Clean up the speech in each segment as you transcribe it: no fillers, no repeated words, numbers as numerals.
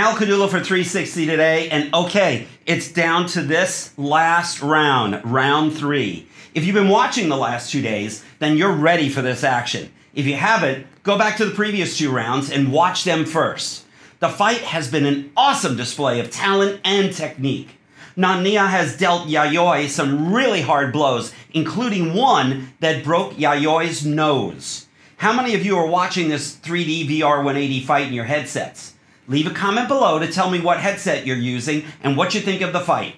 Al Caudullo for 360 today, and okay, it's down to this last round, round three. If you've been watching the last 2 days, then you're ready for this action. If you haven't, go back to the previous 2 rounds and watch them first. The fight has been an awesome display of talent and technique. Nania has dealt Yayoi some really hard blows, including one that broke Yayoi's nose. How many of you are watching this 3D VR180 fight in your headsets? Leave a comment below to tell me what headset you're using and what you think of the fight.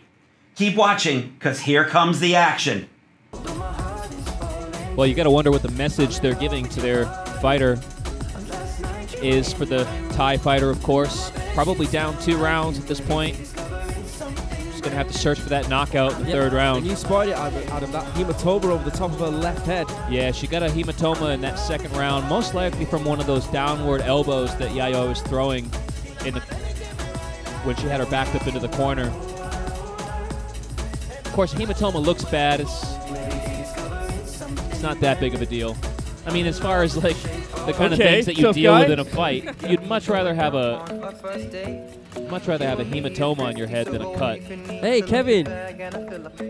Keep watching, because here comes the action. Well, you got to wonder what the message they're giving to their fighter is for the Thai fighter, of course. Probably down 2 rounds at this point. Just going to have to search for that knockout in the third round. And you spotted it, Adam, that hematoma over the top of her left head. Yeah, she got a hematoma in that second round, most likely from one of those downward elbows that Yayoi was throwing in the, when she had her backed up into the corner. Of course, hematoma looks bad. It's not that big of a deal. I mean, as far as like the kind of things that you deal with in a fight, you'd much rather have a hematoma on your head than a cut. Hey, Kevin,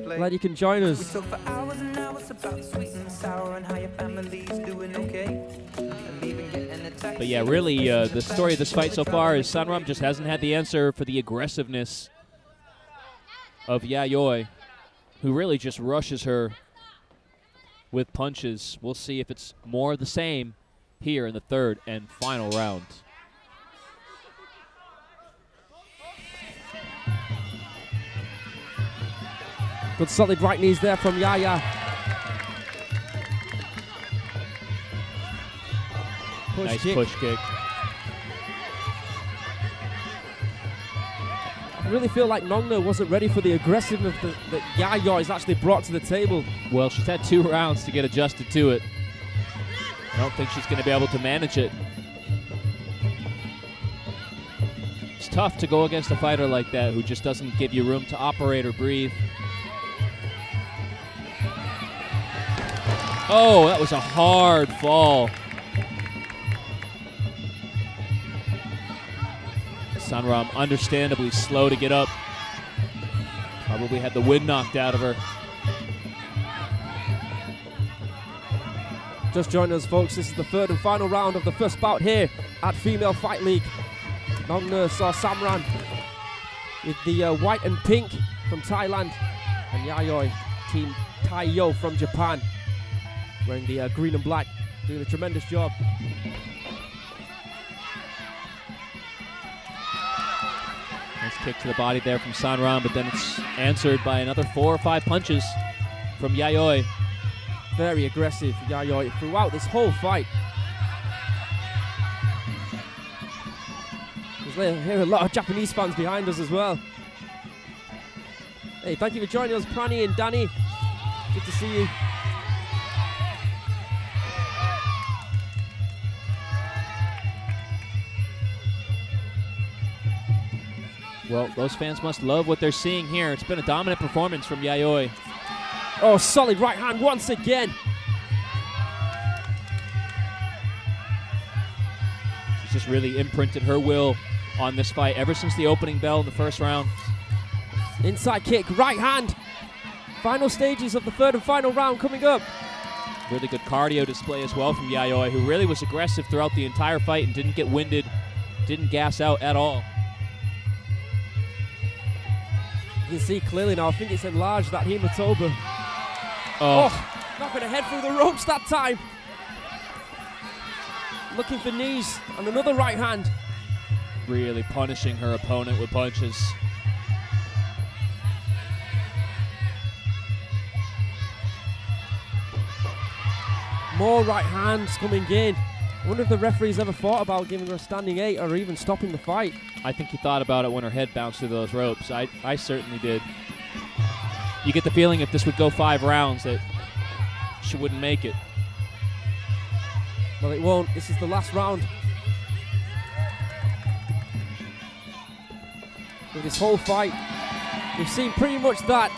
glad you can join us. But yeah, really, the story of this fight so far is Sanram just hasn't had the answer for the aggressiveness of Yayoi, who really just rushes her with punches. We'll see if it's more of the same here in the third and final round. Good solid right knees there from Yaya. Nice push kick. I really feel like Nong Nur wasn't ready for the aggressiveness that Yayoi has actually brought to the table. Well, she's had 2 rounds to get adjusted to it. I don't think she's going to be able to manage it. It's tough to go against a fighter like that who just doesn't give you room to operate or breathe. Oh, that was a hard fall. Sanram understandably slow to get up. Probably had the wind knocked out of her. Just join us, folks. This is the third and final round of the first bout here at Female Fight League. Nong Nur Samran with the white and pink from Thailand, and Yayoi, Team Taiyo from Japan, wearing the green and black, doing a tremendous job. Nice kick to the body there from Sanram, but then it's answered by another 4 or 5 punches from Yayoi. Very aggressive, Yayoi, throughout this whole fight. There's here a lot of Japanese fans behind us as well. Hey, thank you for joining us, Prani and Danny. Good to see you. Well, those fans must love what they're seeing here. It's been a dominant performance from Yayoi. Oh, solid right hand once again. She's just really imprinted her will on this fight ever since the opening bell in the first round. Inside kick, right hand. Final stages of the third and final round coming up. Really good cardio display as well from Yayoi, who really was aggressive throughout the entire fight and didn't get winded, didn't gas out at all. You can see clearly now, I think it's enlarged, that hematoma. Oh, knocking her head through the ropes that time. Looking for knees and another right hand. Really punishing her opponent with punches. More right hands coming in. I wonder if the referee's ever thought about giving her a standing 8 or even stopping the fight. I think he thought about it when her head bounced through those ropes. I certainly did. You get the feeling if this would go 5 rounds that she wouldn't make it. Well, it won't. This is the last round. With this whole fight, we've seen pretty much that.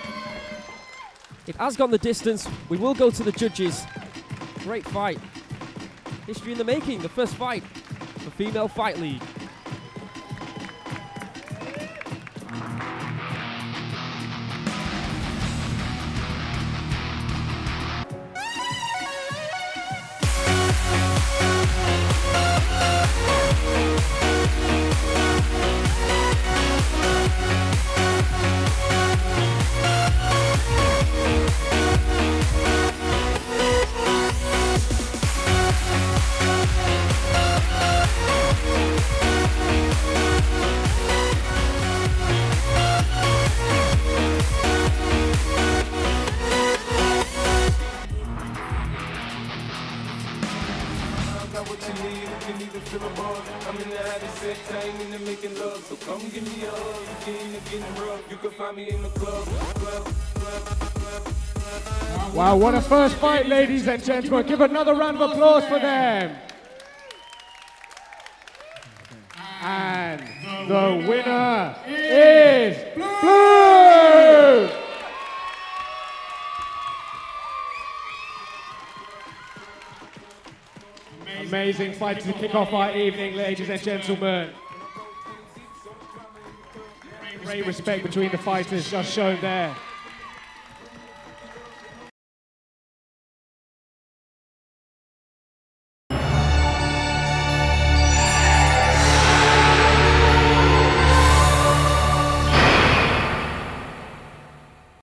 It has gone the distance. We will go to the judges. Great fight. History in the making, the first fight for Female Fight League. me, you give me the feel of buzz. I'm in the having sex, I ain't into making love. So come give me a hug, you can't even get rough. You can find me in the club. Wow, what a first fight, ladies and gentlemen. Give another round of applause for them. And the winner is Blue! Amazing fight to kick off our evening, ladies and gentlemen. Great respect between the fighters just shown there.